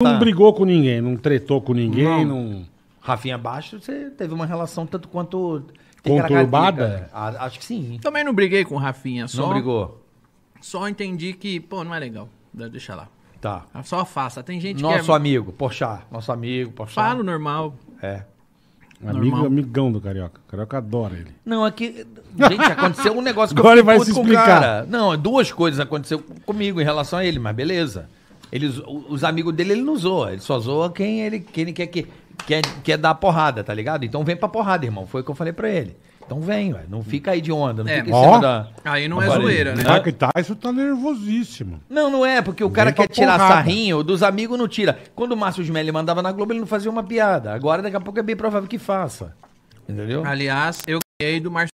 Não brigou com ninguém, não tretou com ninguém, não... Rafinha Baixo, você teve uma relação tanto quanto... Conturbada? Acho que sim. Também não briguei com o Rafinha, só... Não brigou? Só entendi que, pô, não é legal. Deixa lá. Tá. Só afasta. Tem gente que é... Nosso amigo, Porchat. Falo normal. É. Amigo, amigão do Carioca. O Carioca adora ele. Não, é que... Gente, aconteceu um negócio que agora eu fiquei puto com o cara. Não, duas coisas aconteceram comigo em relação a ele, mas beleza. Os amigos dele ele não zoa, ele só zoa quem ele quer dar porrada, tá ligado? Então vem pra porrada, irmão, foi o que eu falei pra ele. Então vem, ué, não fica aí de onda, não fica em cima da... Aí não é zoeira, né? Tá, que tá, isso tá nervosíssimo. Não, não é, porque o cara quer tirar sarrinho, dos amigos não tira. Quando o Márcio Gmelli mandava na Globo, ele não fazia uma piada. Agora, daqui a pouco, é bem provável que faça, entendeu? Aliás, eu ganhei do Márcio